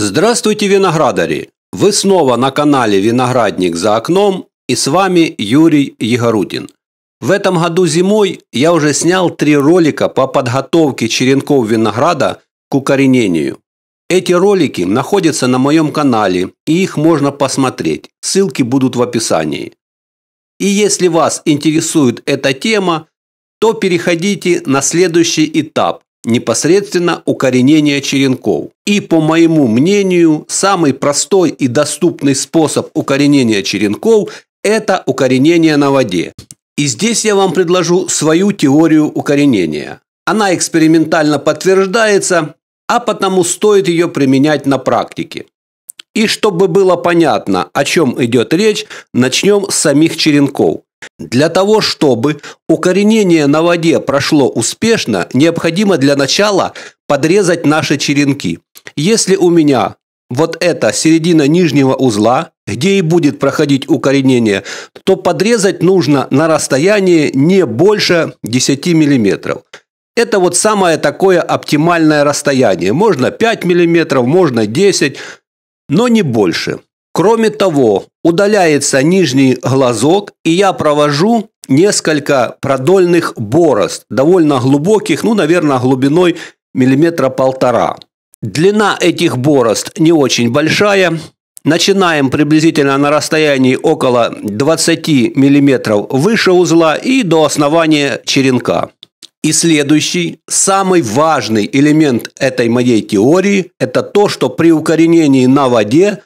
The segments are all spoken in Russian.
Здравствуйте, виноградари! Вы снова на канале «Виноградник за окном» и с вами Юрий Егорутин. В этом году зимой я уже снял 3 ролика по подготовке черенков винограда к укоренению. Эти ролики находятся на моем канале и их можно посмотреть, ссылки будут в описании. И если вас интересует эта тема, то переходите на следующий этап, непосредственно укоренение черенков. И по моему мнению, самый простой и доступный способ укоренения черенков – это укоренение на воде. И здесь я вам предложу свою теорию укоренения. Она экспериментально подтверждается, а потому стоит ее применять на практике. И чтобы было понятно, о чем идет речь, начнем с самих черенков. Для того, чтобы укоренение на воде прошло успешно, необходимо для начала подрезать наши черенки. Если у меня вот эта середина нижнего узла, где и будет проходить укоренение, то подрезать нужно на расстоянии не больше 10 мм. Это вот самое такое оптимальное расстояние. Можно 5 мм, можно 10 мм. Но не больше. Кроме того, удаляется нижний глазок, и я провожу несколько продольных борозд, довольно глубоких, ну, наверное, глубиной 1,5 мм. Длина этих борозд не очень большая. Начинаем приблизительно на расстоянии около 20 мм выше узла и до основания черенка. И следующий, самый важный элемент этой моей теории – это то, что при укоренении на воде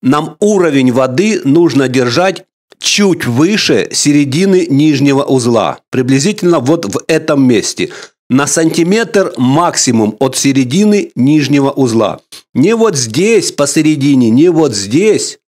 нам уровень воды нужно держать чуть выше середины нижнего узла, приблизительно вот в этом месте, на сантиметр максимум от середины нижнего узла. Не вот здесь посередине, не вот здесь,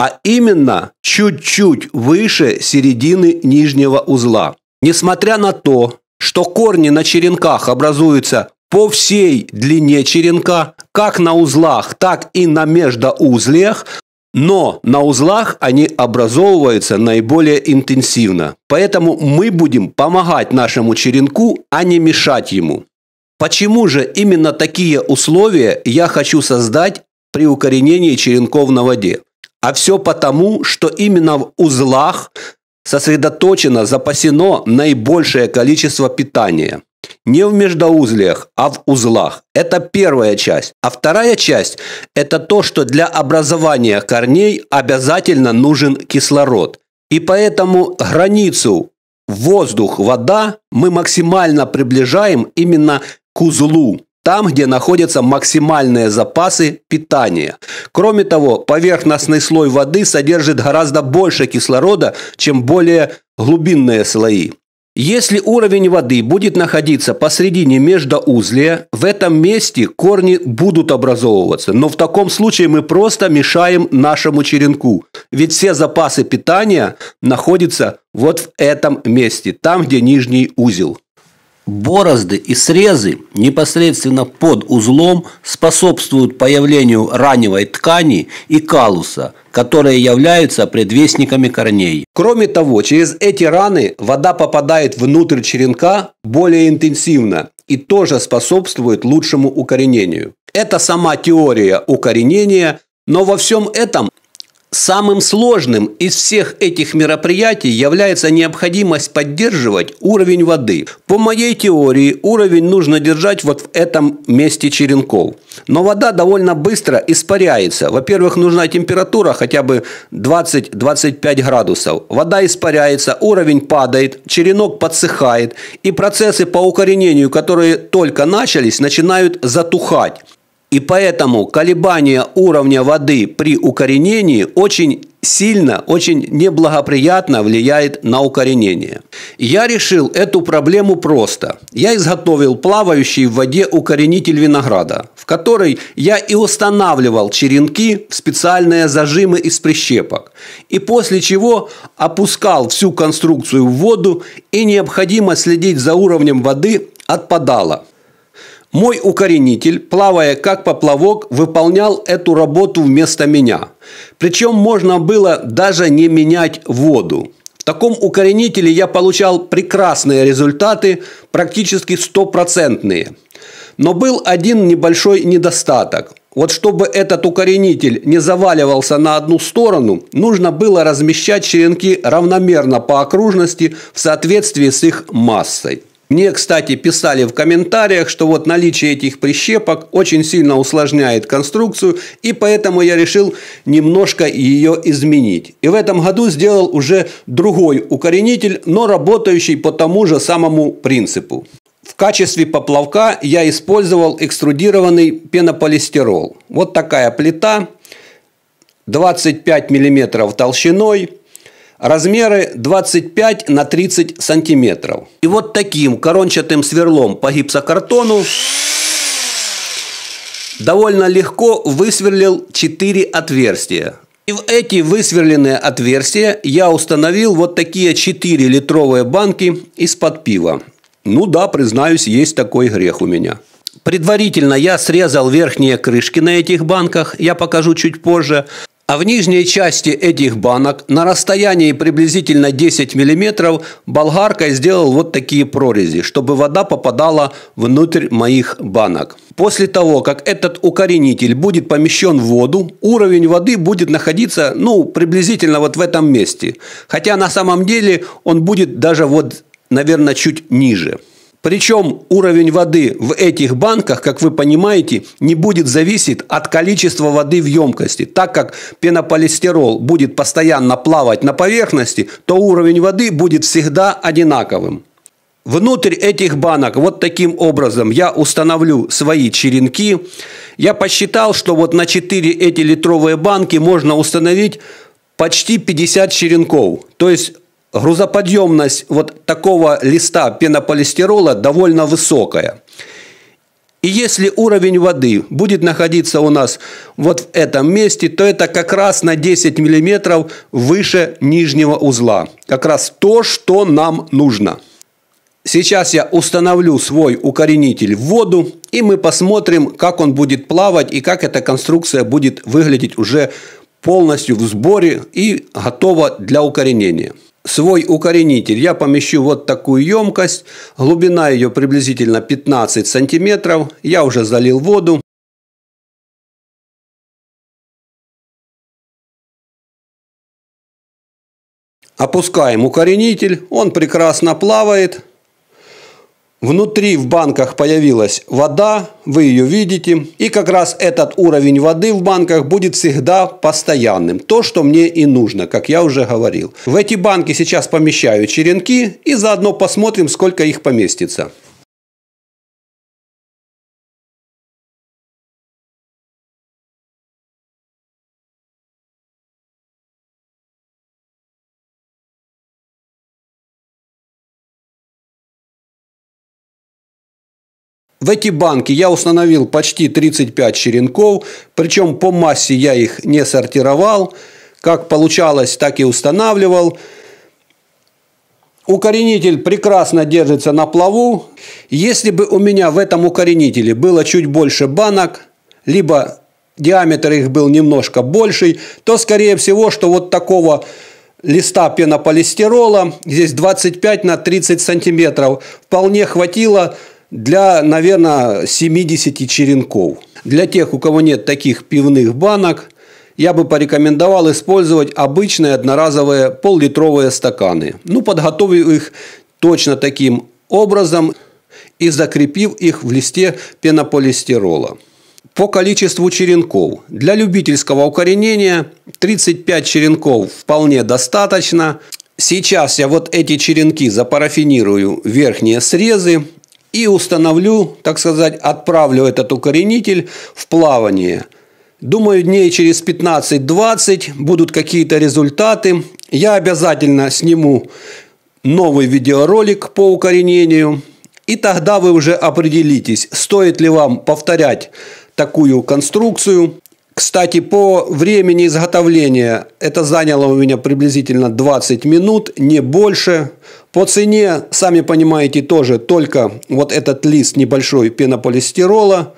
а именно чуть-чуть выше середины нижнего узла. Несмотря на то, что корни на черенках образуются по всей длине черенка, как на узлах, так и на междоузлях, но на узлах они образовываются наиболее интенсивно. Поэтому мы будем помогать нашему черенку, а не мешать ему. Почему же именно такие условия я хочу создать при укоренении черенков на воде? А все потому, что именно в узлах сосредоточено, запасено наибольшее количество питания. Не в междоузлиях, а в узлах. Это первая часть. А вторая часть – это то, что для образования корней обязательно нужен кислород. И поэтому границу воздух-вода мы максимально приближаем именно к узлу. Там, где находятся максимальные запасы питания. Кроме того, поверхностный слой воды содержит гораздо больше кислорода, чем более глубинные слои. Если уровень воды будет находиться посредине междоузлия, в этом месте корни будут образовываться. Но в таком случае мы просто мешаем нашему черенку. Ведь все запасы питания находятся вот в этом месте, там, где нижний узел. Борозды и срезы непосредственно под узлом способствуют появлению раневой ткани и каллуса, которые являются предвестниками корней. Кроме того, через эти раны вода попадает внутрь черенка более интенсивно и тоже способствует лучшему укоренению. Это сама теория укоренения, но во всем этом самым сложным из всех этих мероприятий является необходимость поддерживать уровень воды. По моей теории, уровень нужно держать вот в этом месте черенков. Но вода довольно быстро испаряется. Во-первых, нужна температура хотя бы 20-25 градусов. Вода испаряется, уровень падает, черенок подсыхает. И процессы по укоренению, которые только начались, начинают затухать. И поэтому колебания уровня воды при укоренении очень сильно, очень неблагоприятно влияет на укоренение. Я решил эту проблему просто. Я изготовил плавающий в воде укоренитель винограда, в который я и устанавливал черенки в специальные зажимы из прищепок. И после чего опускал всю конструкцию в воду, и необходимость следить за уровнем воды отпадала. Мой укоренитель, плавая как поплавок, выполнял эту работу вместо меня. Причем можно было даже не менять воду. В таком укоренителе я получал прекрасные результаты, практически 100%. Но был один небольшой недостаток. Вот чтобы этот укоренитель не заваливался на одну сторону, нужно было размещать черенки равномерно по окружности в соответствии с их массой. Мне, кстати, писали в комментариях, что вот наличие этих прищепок очень сильно усложняет конструкцию, и поэтому я решил немножко ее изменить. И в этом году сделал уже другой укоренитель, но работающий по тому же самому принципу. В качестве поплавка я использовал экструдированный пенополистирол. Вот такая плита, 25 мм толщиной. Размеры 25 на 30 сантиметров. И вот таким корончатым сверлом по гипсокартону довольно легко высверлил 4 отверстия. И в эти высверленные отверстия я установил вот такие 4 литровые банки из-под пива. Ну да, признаюсь, есть такой грех у меня. Предварительно я срезал верхние крышки на этих банках, я покажу чуть позже. А в нижней части этих банок на расстоянии приблизительно 10 мм болгаркой сделал вот такие прорези, чтобы вода попадала внутрь моих банок. После того, как этот укоренитель будет помещен в воду, уровень воды будет находиться, ну, приблизительно вот в этом месте. Хотя на самом деле он будет даже вот, наверное, чуть ниже. Причем уровень воды в этих банках, как вы понимаете, не будет зависеть от количества воды в емкости. Так как пенополистирол будет постоянно плавать на поверхности, то уровень воды будет всегда одинаковым. Внутрь этих банок вот таким образом я установлю свои черенки. Я посчитал, что вот на 4 эти литровые банки можно установить почти 50 черенков. То есть грузоподъемность вот такого листа пенополистирола довольно высокая. И если уровень воды будет находиться у нас вот в этом месте, то это как раз на 10 мм выше нижнего узла. Как раз то, что нам нужно. Сейчас я установлю свой укоренитель в воду, и мы посмотрим, как он будет плавать и как эта конструкция будет выглядеть уже полностью в сборе и готова для укоренения. Свой укоренитель я помещу в вот такую емкость, глубина ее приблизительно 15 сантиметров, я уже залил воду. Опускаем укоренитель, он прекрасно плавает. Внутри в банках появилась вода, вы ее видите. И как раз этот уровень воды в банках будет всегда постоянным. То, что мне и нужно, как я уже говорил. В эти банки сейчас помещаю черенки и заодно посмотрим, сколько их поместится. В эти банки я установил почти 35 черенков, причем по массе я их не сортировал, как получалось, так и устанавливал. Укоренитель прекрасно держится на плаву. Если бы у меня в этом укоренителе было чуть больше банок, либо диаметр их был немножко больший, то скорее всего, что вот такого листа пенополистирола, здесь 25 на 30 сантиметров, вполне хватило для, наверное, 70 черенков. Для тех, у кого нет таких пивных банок, я бы порекомендовал использовать обычные одноразовые пол-литровые стаканы. Ну, подготовив их точно таким образом и закрепив их в листе пенополистирола. По количеству черенков. Для любительского укоренения 35 черенков вполне достаточно. Сейчас я вот эти черенки запарафинирую в верхние срезы. И установлю, так сказать, отправлю этот укоренитель в плавание. Думаю, дней через 15-20 будут какие-то результаты. Я обязательно сниму новый видеоролик по укоренению. И тогда вы уже определитесь, стоит ли вам повторять такую конструкцию. Кстати, по времени изготовления это заняло у меня приблизительно 20 минут, не больше. По цене, сами понимаете, тоже только вот этот лист небольшой пенополистирола.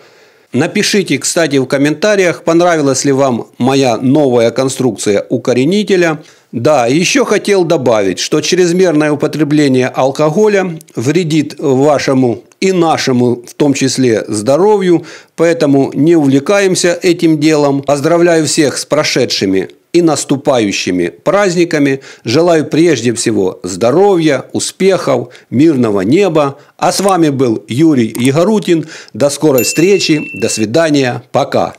Напишите, кстати, в комментариях, понравилась ли вам моя новая конструкция укоренителя. Да, еще хотел добавить, что чрезмерное употребление алкоголя вредит вашему и нашему, в том числе, здоровью, поэтому не увлекаемся этим делом. Поздравляю всех с прошедшими и наступающими праздниками. Желаю прежде всего здоровья, успехов, мирного неба. А с вами был Юрий Егорутин. До скорой встречи, до свидания, пока.